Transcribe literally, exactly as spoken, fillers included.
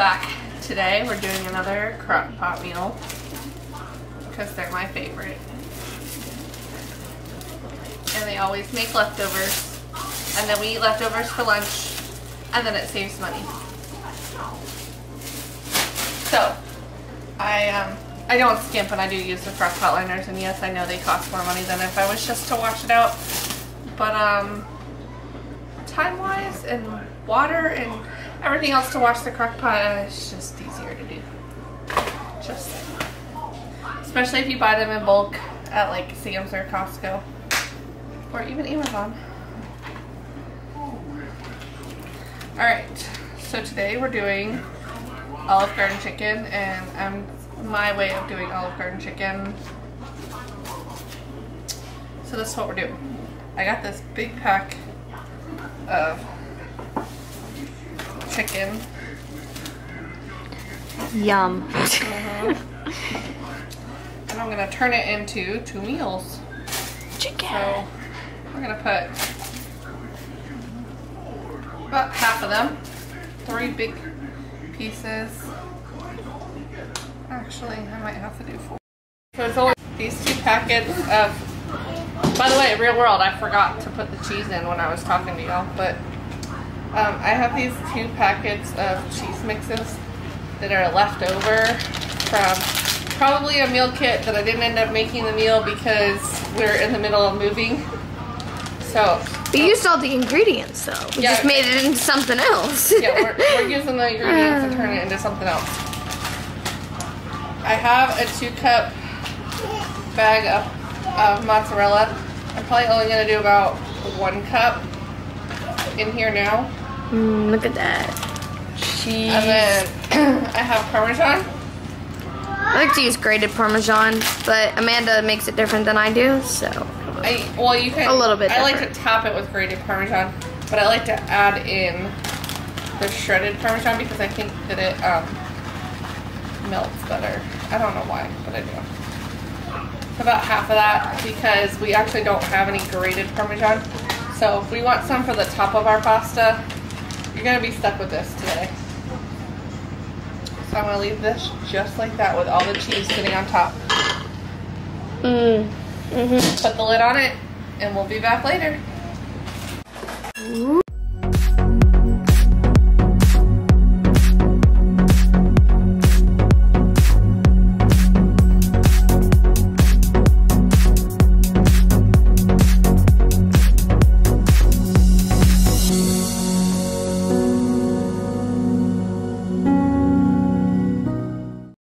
back. Today we're doing another crock pot meal because they're my favorite. And they always make leftovers. And then we eat leftovers for lunch. And then it saves money. So, I um, I don't skimp and I do use the crock pot liners. And yes, I know they cost more money than if I was just to wash it out. But um, time-wise and water and everything else to wash the crock pot, uh, it's just easier to do. Just saying. Especially if you buy them in bulk at like Sam's or Costco. Or even Amazon. Alright, so today we're doing Olive Garden chicken, and I'm my way of doing Olive Garden chicken. So this is what we're doing. I got this big pack of chicken. Yum. Mm-hmm. And I'm going to turn it into two meals. Chicken. So we're going to put about half of them, three big pieces. Actually, I might have to do four. So it's only these two packets of, by the way, real world, I forgot to put the cheese in when I was talking to y'all, but um, I have these two packets of cheese mixes that are left over from probably a meal kit that I didn't end up making the meal because we're in the middle of moving. So, we um, used all the ingredients though. We yeah, just made it into something else. Yeah, we're, we're using the ingredients to turn it into something else. I have a two cup bag of, of mozzarella. I'm probably only going to do about one cup in here now. Mm, look at that. Cheese. And then I have Parmesan. I like to use grated Parmesan, but Amanda makes it different than I do, so. I, well, you can, a little bit I different. Like to top it with grated Parmesan, but I like to add in the shredded Parmesan because I think that it um, melts better. I don't know why, but I do. About half of that because we actually don't have any grated Parmesan. So if we want some for the top of our pasta, you're going to be stuck with this today. So I'm going to leave this just like that with all the cheese sitting on top. Mmm. Mm-hmm. Put the lid on it, and we'll be back later.